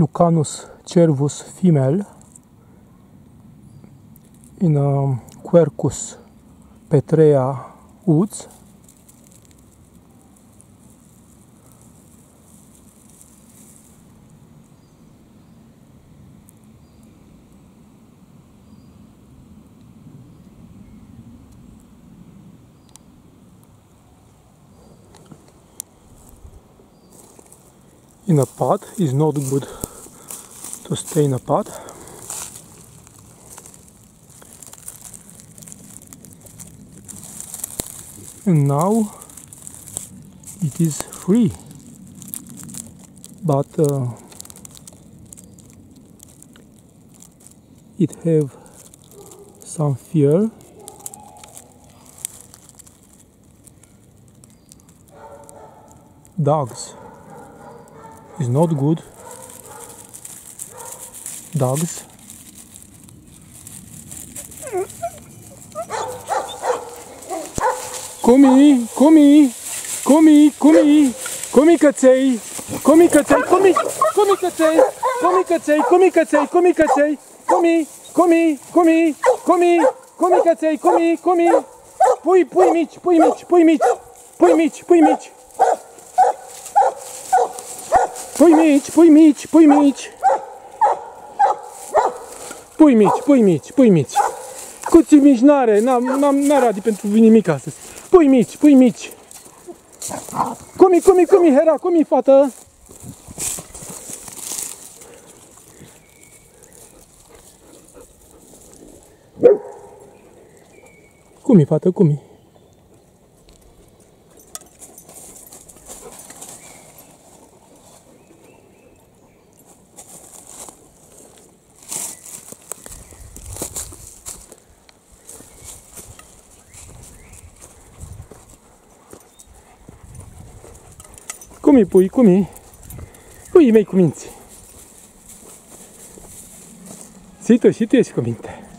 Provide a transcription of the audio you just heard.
Lucanus cervus female in Quercus petrea woods. In a pot is not good to stay in a pot. And now it is free, but it have some fear. Dogs is not good. Dogs. Comi, comi, comi, comi, comi căței, comi căței, comi, comi căței, comi căței, comi căței, comi căței, comi, comi, comi, comi, comi căței, comi, comi, pui, pui mici, pui mici, pui mici, pui mici, pui mici. Pui mici, pui mici, pui mici. Pui mici, pui mici, pui mici. Cuții mici n-are, n-are Adi pentru nimic astăzi. Pui mici, pui mici. Comi, comi, comi, Hera, comi, fată. Comi, fată, comi. Cum-i pui, cum-i? Puii mei cuminți. Și tu ești cu minte.